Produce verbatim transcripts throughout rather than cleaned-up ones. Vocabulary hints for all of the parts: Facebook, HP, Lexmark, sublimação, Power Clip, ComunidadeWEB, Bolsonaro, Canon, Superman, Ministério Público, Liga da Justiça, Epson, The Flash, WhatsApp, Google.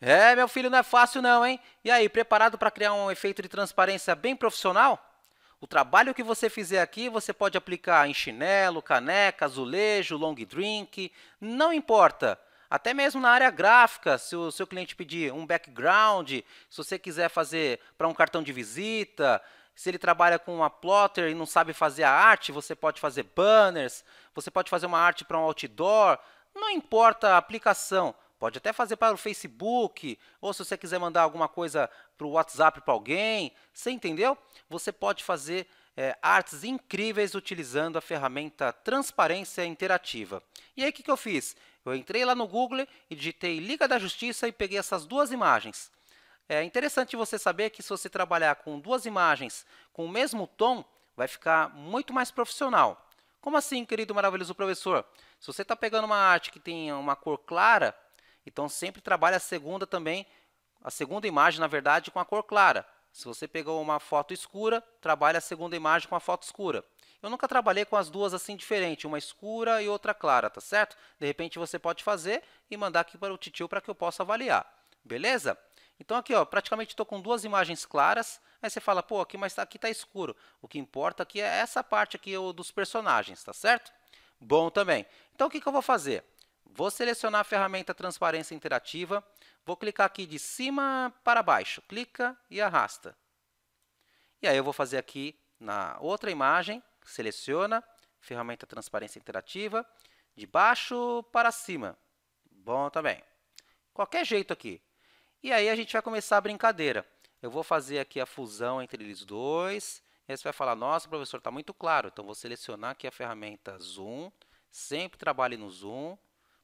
É, meu filho, não é fácil não, hein? E aí, preparado para criar um efeito de transparência bem profissional? O trabalho que você fizer aqui, você pode aplicar em chinelo, caneca, azulejo, long drink, não importa. Até mesmo na área gráfica, se o seu cliente pedir um background, se você quiser fazer para um cartão de visita, se ele trabalha com uma plotter e não sabe fazer a arte, você pode fazer banners, você pode fazer uma arte para um outdoor, não importa a aplicação. Pode até fazer para o Facebook, ou se você quiser mandar alguma coisa para o WhatsApp para alguém, você entendeu? Você pode fazer é, artes incríveis utilizando a ferramenta Transparência Interativa. E aí o que, que eu fiz? Eu entrei lá no Google e digitei Liga da Justiça e peguei essas duas imagens. É interessante você saber que se você trabalhar com duas imagens com o mesmo tom, vai ficar muito mais profissional. Como assim, querido maravilhoso professor? Se você está pegando uma arte que tem uma cor clara, então, sempre trabalha a segunda também, a segunda imagem, na verdade, com a cor clara. Se você pegou uma foto escura, trabalha a segunda imagem com a foto escura. Eu nunca trabalhei com as duas assim diferente, uma escura e outra clara, tá certo? De repente, você pode fazer e mandar aqui para o titio para que eu possa avaliar, beleza? Então, aqui, ó, praticamente estou com duas imagens claras. Aí você fala, pô, aqui, mas aqui está escuro. O que importa aqui é essa parte aqui dos personagens, tá certo? Bom também. Então, o que, que eu vou fazer? Vou selecionar a ferramenta Transparência Interativa, vou clicar aqui de cima para baixo, clica e arrasta. E aí eu vou fazer aqui na outra imagem, seleciona, ferramenta Transparência Interativa, de baixo para cima. Bom também. Qualquer jeito aqui. E aí a gente vai começar a brincadeira. Eu vou fazer aqui a fusão entre eles dois, e aí você vai falar, nossa, professor, está muito claro. Então, vou selecionar aqui a ferramenta Zoom, sempre trabalhe no Zoom,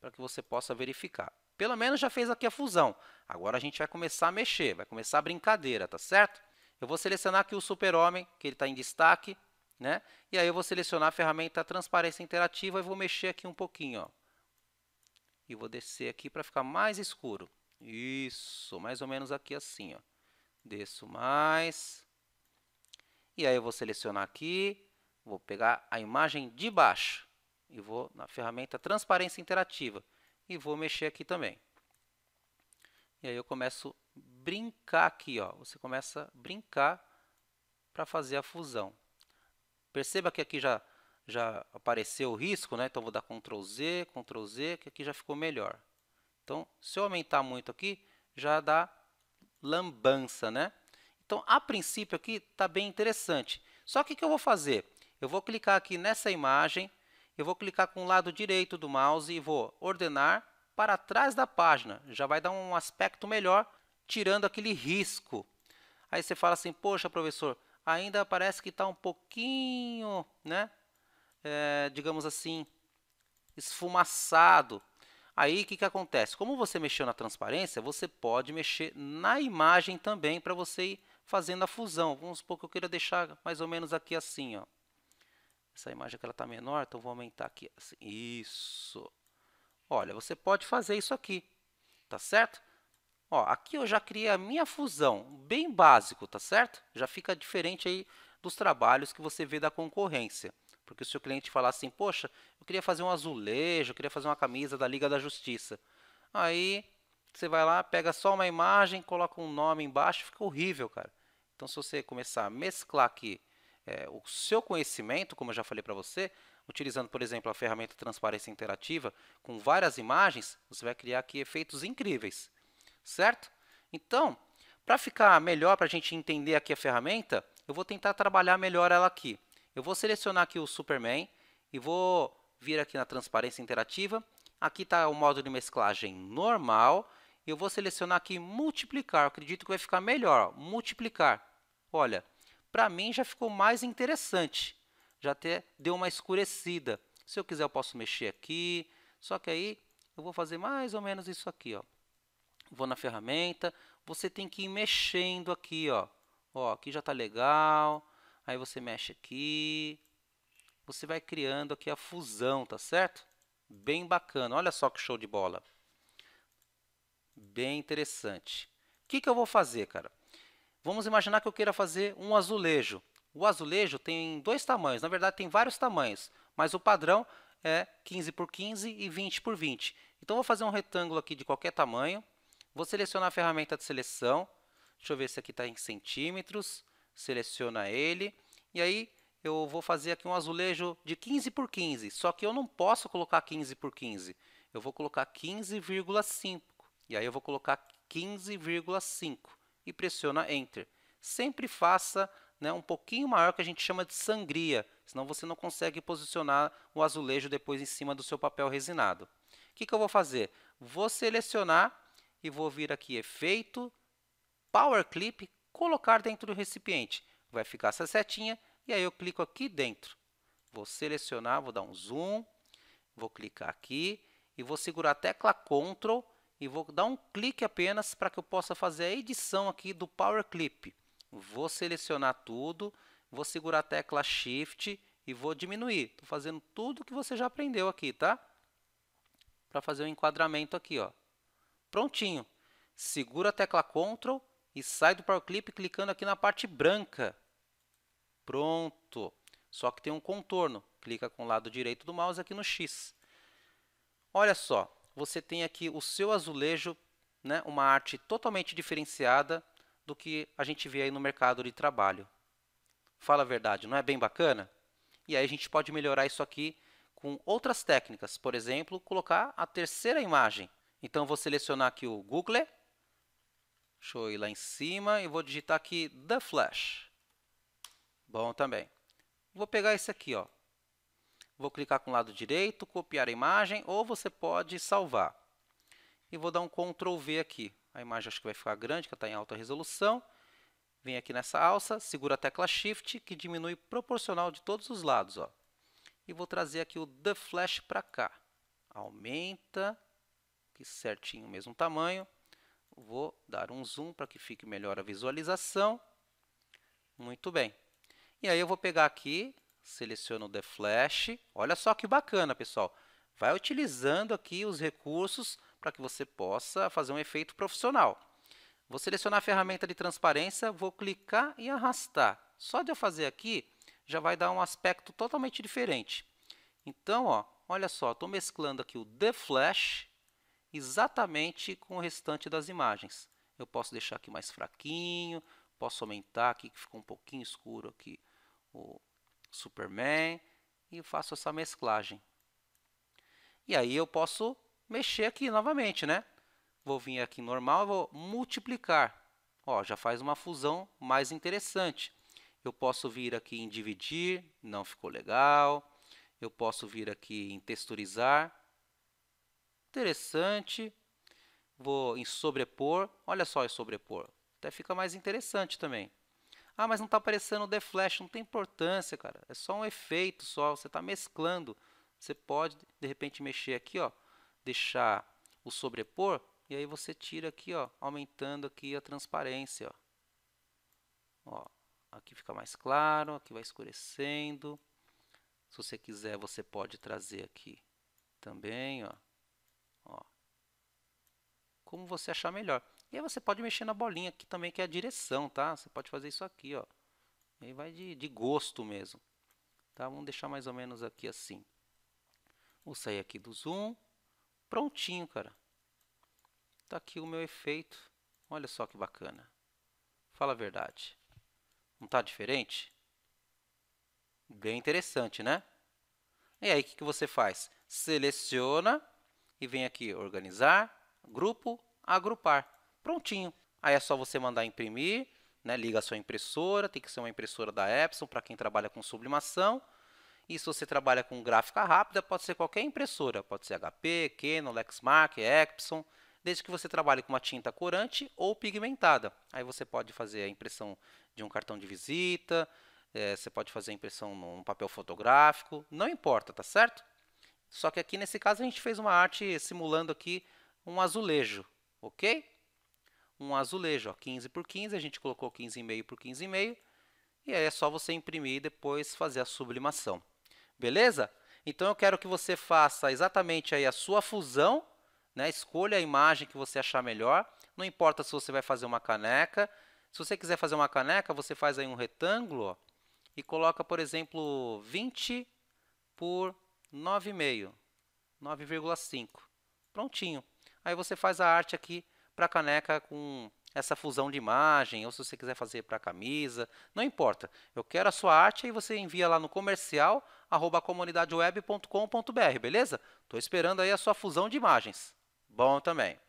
para que você possa verificar. Pelo menos já fez aqui a fusão. Agora a gente vai começar a mexer, vai começar a brincadeira, tá certo? Eu vou selecionar aqui o Super-Homem, que ele está em destaque, né? E aí eu vou selecionar a ferramenta Transparência Interativa e vou mexer aqui um pouquinho, ó. E vou descer aqui para ficar mais escuro. Isso, mais ou menos aqui assim, ó. Desço mais. E aí eu vou selecionar aqui, vou pegar a imagem de baixo. E vou na ferramenta Transparência Interativa. E vou mexer aqui também. E aí eu começo a brincar aqui, ó. Você começa a brincar para fazer a fusão. Perceba que aqui já, já apareceu o risco, né? Então, vou dar Ctrl-Z, Ctrl-Z, que aqui já ficou melhor. Então, se eu aumentar muito aqui, já dá lambança, né? Então, a princípio aqui está bem interessante. Só que o que eu vou fazer? Eu vou clicar aqui nessa imagem. Eu vou clicar com o lado direito do mouse e vou ordenar para trás da página. Já vai dar um aspecto melhor, tirando aquele risco. Aí você fala assim, poxa, professor, ainda parece que está um pouquinho, né, é, digamos assim, esfumaçado. Aí o que, que acontece? Como você mexeu na transparência, você pode mexer na imagem também para você ir fazendo a fusão. Vamos supor que eu queira deixar mais ou menos aqui assim, ó. Essa imagem que ela está menor, então vou aumentar aqui. Assim. Isso. Olha, você pode fazer isso aqui, tá certo? Ó, aqui eu já criei a minha fusão, bem básico, tá certo? Já fica diferente aí dos trabalhos que você vê da concorrência. Porque se o cliente falar assim, poxa, eu queria fazer um azulejo, eu queria fazer uma camisa da Liga da Justiça. Aí você vai lá, pega só uma imagem, coloca um nome embaixo, fica horrível, cara. Então, se você começar a mesclar aqui, É, o seu conhecimento, como eu já falei para você, utilizando, por exemplo, a ferramenta Transparência Interativa, com várias imagens, você vai criar aqui efeitos incríveis, certo? Então, para ficar melhor, para a gente entender aqui a ferramenta, eu vou tentar trabalhar melhor ela aqui. Eu vou selecionar aqui o Superman e vou vir aqui na Transparência Interativa. Aqui está o modo de mesclagem normal. Eu vou selecionar aqui multiplicar. Eu acredito que vai ficar melhor, ó, multiplicar. Olha, para mim já ficou mais interessante, já até deu uma escurecida. Se eu quiser eu posso mexer aqui, só que aí eu vou fazer mais ou menos isso aqui, ó. Vou na ferramenta, você tem que ir mexendo aqui, ó. Ó, aqui já tá legal, aí você mexe aqui, você vai criando aqui a fusão, tá certo? Bem bacana, olha só que show de bola. Bem interessante. O que que eu vou fazer, cara? Vamos imaginar que eu queira fazer um azulejo. O azulejo tem dois tamanhos, na verdade tem vários tamanhos, mas o padrão é quinze por quinze e vinte por vinte. Então, vou fazer um retângulo aqui de qualquer tamanho, Vou selecionar a ferramenta de seleção. Deixa eu ver se aqui está em centímetros. Seleciona ele. E aí eu vou fazer aqui um azulejo de quinze por quinze. Só que eu não posso colocar quinze por quinze. Eu vou colocar quinze vírgula cinco. E aí eu vou colocar quinze vírgula cinco. E pressiona Enter. Sempre faça, né, um pouquinho maior, que a gente chama de sangria. Senão você não consegue posicionar o azulejo depois em cima do seu papel resinado. O que que eu vou fazer? Vou selecionar e vou vir aqui Efeito, Power Clip, colocar dentro do recipiente. Vai ficar essa setinha e aí eu clico aqui dentro. Vou selecionar, vou dar um zoom, vou clicar aqui e vou segurar a tecla Ctrl e vou dar um clique apenas para que eu possa fazer a edição aqui do Power Clip. Vou selecionar tudo, vou segurar a tecla Shift e vou diminuir. Estou fazendo tudo que você já aprendeu aqui, tá? Para fazer o enquadramento aqui, ó. Prontinho. Segura a tecla Ctrl e sai do Power Clip clicando aqui na parte branca. Pronto. Só que tem um contorno. Clica com o lado direito do mouse aqui no X. Olha só, você tem aqui o seu azulejo, né, uma arte totalmente diferenciada do que a gente vê aí no mercado de trabalho. Fala a verdade, não é bem bacana? E aí a gente pode melhorar isso aqui com outras técnicas. Por exemplo, colocar a terceira imagem. Então, vou selecionar aqui o Google. Deixa eu ir lá em cima e vou digitar aqui The Flash. Bom também. Vou pegar esse aqui, ó. Vou clicar com o lado direito, copiar a imagem, ou você pode salvar. E vou dar um control V aqui. A imagem acho que vai ficar grande, que está em alta resolução. Vem aqui nessa alça, segura a tecla Shift, que diminui proporcional de todos os lados, ó. E vou trazer aqui o The Flash para cá. Aumenta. Certinho o mesmo tamanho. Vou dar um zoom para que fique melhor a visualização. Muito bem. E aí eu vou pegar aqui, seleciono o The Flash. Olha só que bacana, pessoal. Vai utilizando aqui os recursos para que você possa fazer um efeito profissional. Vou selecionar a ferramenta de transparência, vou clicar e arrastar. Só de eu fazer aqui, já vai dar um aspecto totalmente diferente. Então, ó, olha só, estou mesclando aqui o The Flash exatamente com o restante das imagens. Eu posso deixar aqui mais fraquinho, posso aumentar aqui, que ficou um pouquinho escuro aqui o Superman, e faço essa mesclagem. E aí eu posso mexer aqui novamente, né? Vou vir aqui normal e vou multiplicar. Ó, já faz uma fusão mais interessante. Eu posso vir aqui em dividir, não ficou legal. Eu posso vir aqui em texturizar. Interessante. Vou em sobrepor. Olha só, em sobrepor. Até fica mais interessante também. Ah, mas não está aparecendo o The Flash. Não tem importância, cara. É só um efeito só. Você está mesclando. Você pode, de repente, mexer aqui, ó. Deixar o sobrepor. E aí você tira aqui, ó. Aumentando aqui a transparência, ó. Ó, aqui fica mais claro. Aqui vai escurecendo. Se você quiser, você pode trazer aqui também, ó. Ó, como você achar melhor. E aí você pode mexer na bolinha aqui também, que é a direção, tá? Você pode fazer isso aqui, ó. E aí vai de, de gosto mesmo. Tá? Vamos deixar mais ou menos aqui assim. Vou sair aqui do zoom. Prontinho, cara. Tá aqui o meu efeito. Olha só que bacana. Fala a verdade. Não tá diferente? Bem interessante, né? E aí, o que que você faz? Seleciona. E vem aqui, organizar, grupo, agrupar. Prontinho. Aí é só você mandar imprimir, né? Liga a sua impressora, tem que ser uma impressora da Epson, para quem trabalha com sublimação. E se você trabalha com gráfica rápida, pode ser qualquer impressora. Pode ser H P, Canon, Lexmark, Epson. Desde que você trabalhe com uma tinta corante ou pigmentada. Aí você pode fazer a impressão de um cartão de visita, é, você pode fazer a impressão num papel fotográfico. Não importa, tá certo? Só que aqui, nesse caso, a gente fez uma arte simulando aqui um azulejo, ok? Um azulejo, ó, quinze por quinze, a gente colocou quinze vírgula cinco por quinze vírgula cinco, e aí é só você imprimir e depois fazer a sublimação. Beleza? Então, eu quero que você faça exatamente aí a sua fusão, né? Escolha a imagem que você achar melhor, não importa se você vai fazer uma caneca. Se você quiser fazer uma caneca, você faz aí um retângulo, ó, e coloca, por exemplo, vinte por nove vírgula cinco. Prontinho. Aí você faz a arte aqui para a caneca com essa fusão de imagem, ou se você quiser fazer para a camisa, não importa. Eu quero a sua arte e você envia lá no comercial, arroba comunidade web ponto com ponto br, beleza? Estou esperando aí a sua fusão de imagens. Bom também.